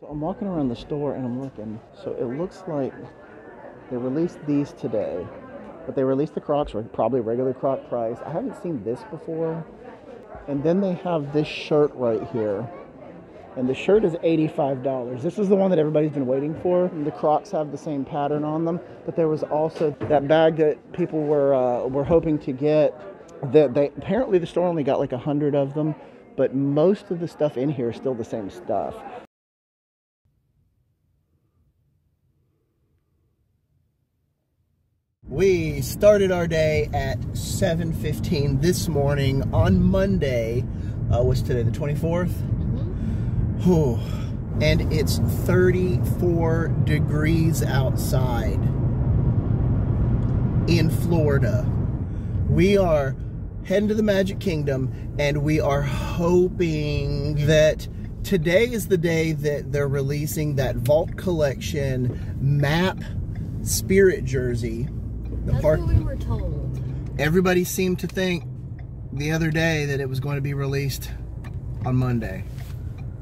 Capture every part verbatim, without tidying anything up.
So I'm walking around the store and I'm looking. So it looks like they released these today, but they released the Crocs, probably regular Croc price. I haven't seen this before. And then they have this shirt right here. And the shirt is eighty-five dollars. This is the one that everybody's been waiting for. And the Crocs have the same pattern on them, but there was also that bag that people were uh, were hoping to get. That they apparently the store only got like a hundred of them, but most of the stuff in here is still the same stuff. We started our day at seven fifteen this morning on Monday. Uh, what's today? The twenty-fourth. Oh, and it's thirty-four degrees outside in Florida. We are heading to the Magic Kingdom, and we are hoping that today is the day that they're releasing that Vault Collection map Spirit Jersey. The That's park. What we were told. Everybody seemed to think the other day that it was going to be released on Monday.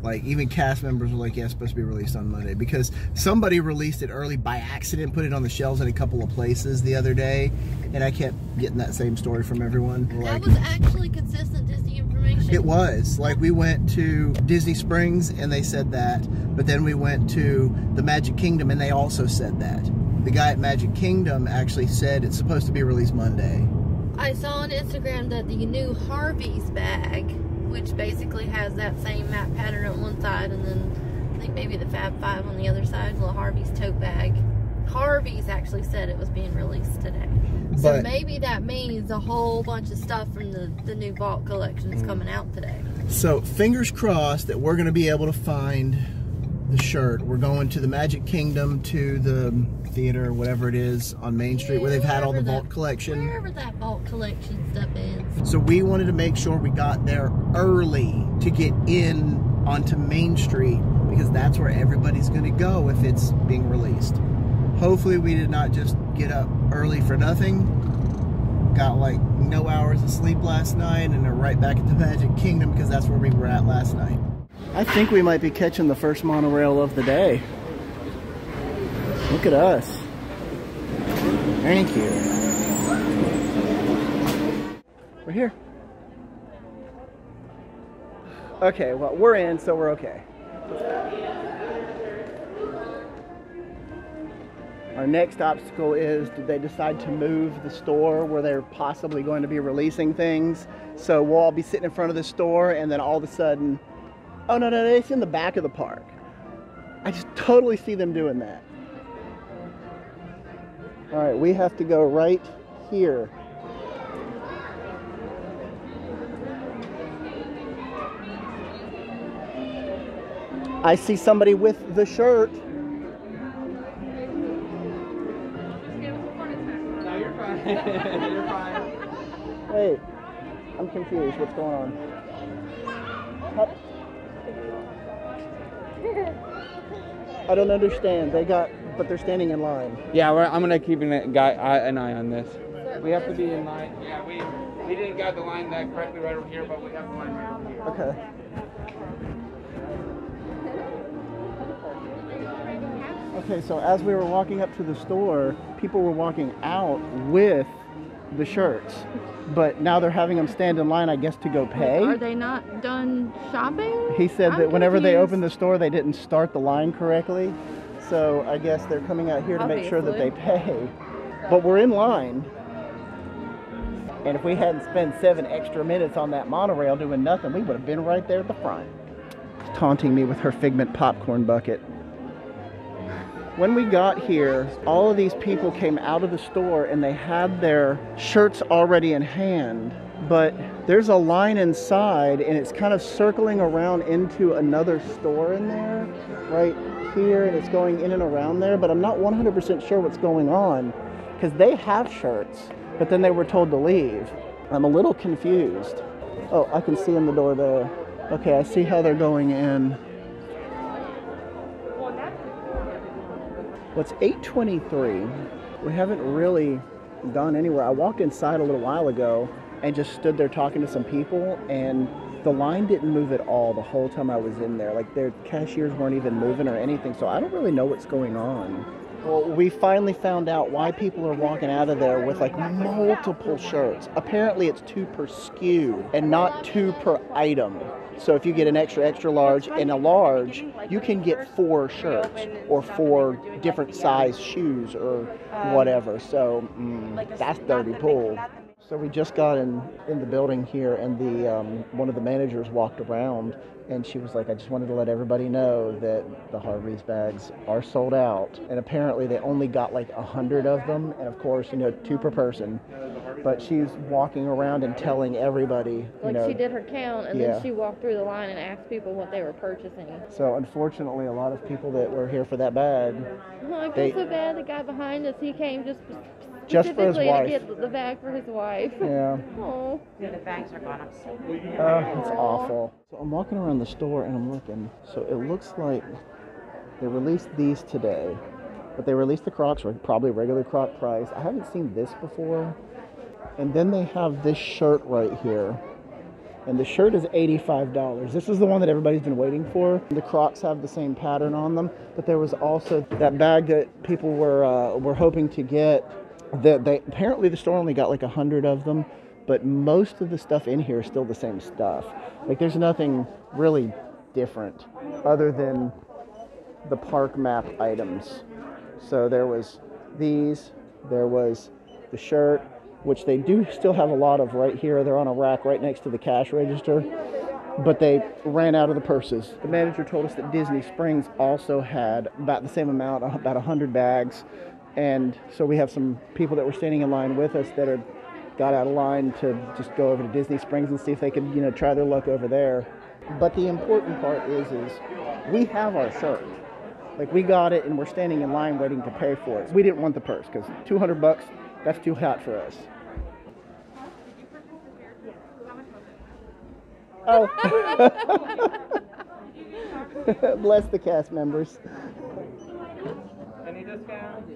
Like, even cast members were like, yeah, it's supposed to be released on Monday. Because somebody released it early by accident, put it on the shelves in a couple of places the other day. And I kept getting that same story from everyone. Like, that was actually consistent Disney information. It was. Like, we went to Disney Springs, and they said that. But then we went to the Magic Kingdom, and they also said that. The guy at Magic Kingdom actually said it's supposed to be released Monday. I saw on Instagram that the new Harvey's bag, which basically has that same map pattern on one side, and then I think maybe the Fab Five on the other side, little Harvey's tote bag. Harvey's actually said it was being released today. But so maybe that means a whole bunch of stuff from the, the new Vault Collection is coming out today. So fingers crossed that we're going to be able to find the shirt. We're going to the Magic Kingdom, to the theater, whatever it is on Main Street, yeah, where they've had all the that, Vault Collection. Wherever that Vault Collection stuff is. So we wanted to make sure we got there early to get in onto Main Street, because that's where everybody's going to go if it's being released. Hopefully we did not just get up early for nothing. Got like no hours of sleep last night and are right back at the Magic Kingdom, because that's where we were at last night. I think we might be catching the first monorail of the day. Look at us. Thank you. We're here. Okay, well, we're in, so we're okay. Our next obstacle is, did they decide to move the store where they're possibly going to be releasing things? So we'll all be sitting in front of the store, and then all of a sudden, oh, no, no, no, it's in the back of the park. I just totally see them doing that. All right, we have to go right here. I see somebody with the shirt. No, you're fine. You're fine. Wait, I'm confused. What's going on? Up. I don't understand. They got, but they're standing in line. Yeah, we're, I'm gonna keep an, guy, an eye on this. We have to be in line. Yeah, we we didn't got the line that correctly right over here, but we have the line right over here. Okay. Okay, so as we were walking up to the store, people were walking out with the shirts, but now they're having them stand in line, I guess, to go pay. Are they not done shopping? He said I'm that whenever confused. They opened the store, they didn't start the line correctly, so I guess they're coming out here to Obviously. Make sure that they pay. But we're in line, and if we hadn't spent seven extra minutes on that monorail doing nothing, we would have been right there at the front. She's taunting me with her Figment popcorn bucket. When we got here, all of these people came out of the store and they had their shirts already in hand, but there's a line inside and it's kind of circling around into another store in there, right here, and it's going in and around there, but I'm not one hundred percent sure what's going on, because they have shirts, but then they were told to leave. I'm a little confused. Oh, I can see in the door there. Okay, I see how they're going in. Well, it's eight twenty-three. We haven't really gone anywhere. I walked inside a little while ago and just stood there talking to some people, and the line didn't move at all the whole time I was in there. Like, their cashiers weren't even moving or anything, so I don't really know what's going on. Well, we finally found out why people are walking out of there with, like, multiple shirts. Apparently it's two per S K U and not two per item. So if you get an extra, extra large and a large, you can get four shirts or four different size shoes or whatever. So mm, that's dirty pool. So we just got in, in the building here, and the um, one of the managers walked around, and she was like, I just wanted to let everybody know that the Harvey's bags are sold out. And apparently they only got like a hundred of them, and of course, you know, two per person. But she's walking around and telling everybody, you know, like, she did her count, and yeah. then she walked through the line and asked people what they were purchasing. So unfortunately, a lot of people that were here for that bag. Well, I feel so bad. The guy behind us, he came just... Just for his wife. To get the bag for his wife. Yeah. Aww. Yeah, the bags are gone up so big. Oh, it's awful. So I'm walking around the store and I'm looking. So it looks like they released these today, but they released the Crocs, or probably regular Croc price. I haven't seen this before. And then they have this shirt right here. And the shirt is eighty-five dollars. This is the one that everybody's been waiting for. The Crocs have the same pattern on them, but there was also that bag that people were, uh, were hoping to get. The, they, apparently the store only got like a hundred of them, but most of the stuff in here is still the same stuff. Like, there's nothing really different other than the Park Map items. So there was these, there was the shirt, which they do still have a lot of right here. They're on a rack right next to the cash register, but they ran out of the purses. The manager told us that Disney Springs also had about the same amount, about a hundred bags. And so we have some people that were standing in line with us that are got out of line to just go over to Disney Springs and see if they could, you know, try their luck over there. But the important part is, is we have our shirt. Like, we got it, and we're standing in line waiting to pay for it. We didn't want the purse because two hundred bucks, that's too hot for us. Oh, bless the cast members. Any discount?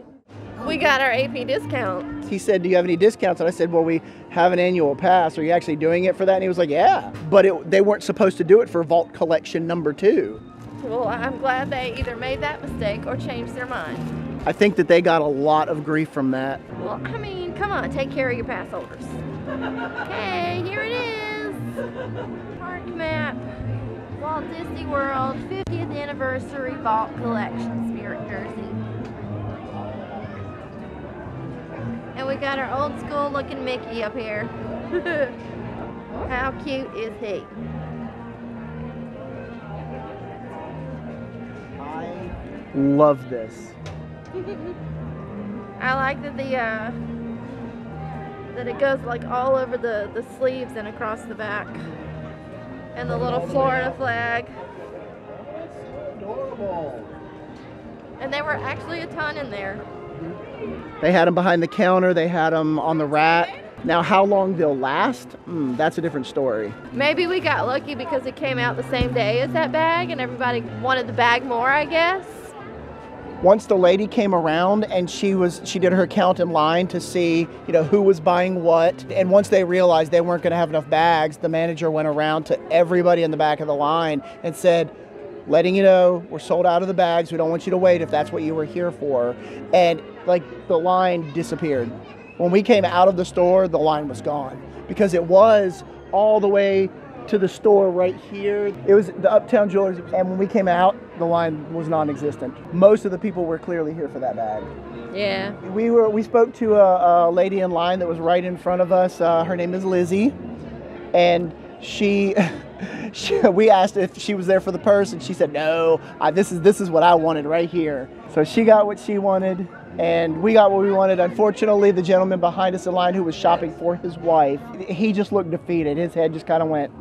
We got our A P discount. He said, do you have any discounts? And I said, well, we have an annual pass. Are you actually doing it for that? And he was like, yeah. But it, they weren't supposed to do it for Vault Collection number two. Well, I'm glad they either made that mistake or changed their mind. I think that they got a lot of grief from that. Well, I mean, come on, take care of your pass holders. Hey, here it is. Park Map, Walt Disney World, fiftieth Anniversary Vault Collection, Spirit Jersey. And we got our old school looking Mickey up here. How cute is he? I love this. I like that the uh, that it goes like all over the, the sleeves and across the back. And the little Florida flag. That's so adorable. And there were actually a ton in there. They had them behind the counter, they had them on the rack. Now, how long they'll last, mm, that's a different story. Maybe we got lucky because it came out the same day as that bag, and everybody wanted the bag more, I guess. Once the lady came around and she was she did her count in line to see, you know, who was buying what, and once they realized they weren't going to have enough bags, the manager went around to everybody in the back of the line and said, letting you know, we're sold out of the bags. We don't want you to wait if that's what you were here for. And like, the line disappeared. When we came out of the store, the line was gone, because it was all the way to the store right here. It was the Uptown Jewelers. And when we came out, the line was non-existent. Most of the people were clearly here for that bag. Yeah. We were, we spoke to a, a lady in line that was right in front of us. Uh, her name is Lizzie. And she, she, we asked if she was there for the purse, and she said, no, I, this is this is what I wanted right here. So she got what she wanted, and we got what we wanted. Unfortunately, the gentleman behind us in line who was shopping for his wife, he just looked defeated. His head just kind of went,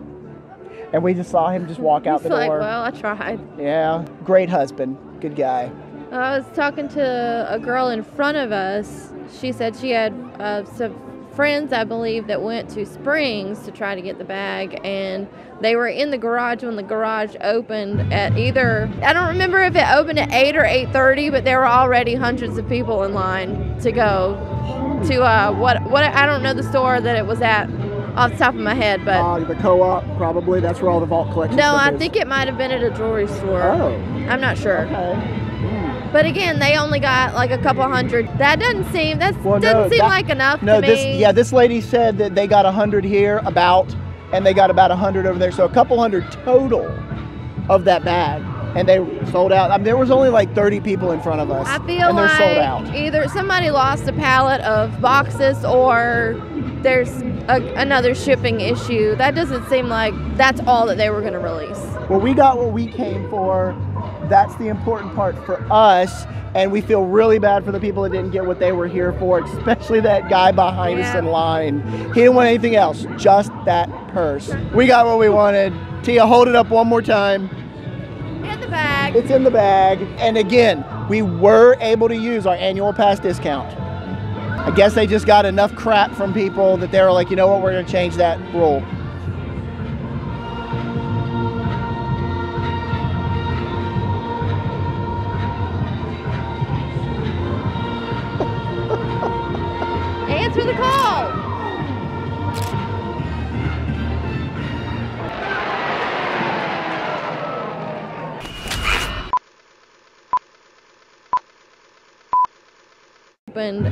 and we just saw him just walk out the door. He's like, well, I tried. Yeah, great husband, good guy. I was talking to a girl in front of us. She said she had uh, some friends, I believe, that went to Springs to try to get the bag, and they were in the garage when the garage opened at either, I don't remember if it opened at eight or eight thirty, but there were already hundreds of people in line to go to uh, what, what I don't know the store that it was at off the top of my head, but uh, the co-op probably. That's where all the vault collection. No, I is. think it might have been at a jewelry store. Oh, I'm not sure. Okay. But again, they only got like a couple hundred. That doesn't seem, that well, doesn't no, seem that, like enough no, to this, me. Yeah, this lady said that they got a hundred here about, and they got about a hundred over there. So a couple hundred total of that bag. And they sold out. I mean, there was only like thirty people in front of us. I feel and they're like sold out. Either somebody lost a pallet of boxes or there's a, another shipping issue. That doesn't seem like that's all that they were going to release. Well, we got what we came for. That's the important part for us, and we feel really bad for the people that didn't get what they were here for, especially that guy behind yeah. us in line. He didn't want anything else, just that purse. We got what we wanted. Tia, hold it up one more time. In the bag. It's in the bag. And again, we were able to use our annual pass discount. I guess they just got enough crap from people that they were like, you know what, we're gonna change that rule.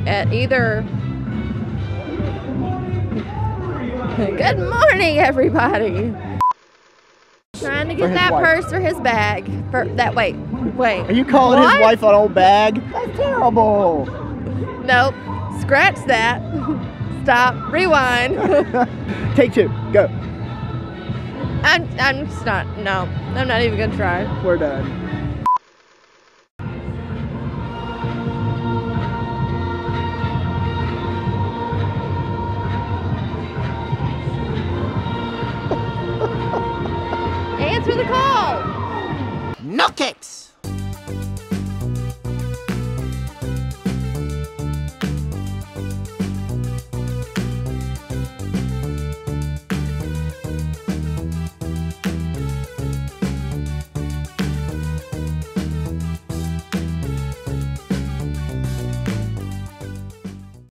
At either good morning everybody, trying to get that wife. purse or his bag for that wait wait are you calling what? his wife an old bag? That's terrible. Nope, scratch that. Stop, rewind. Take two, go. I'm, I'm just not no I'm not even gonna try. We're done. The call. No kicks.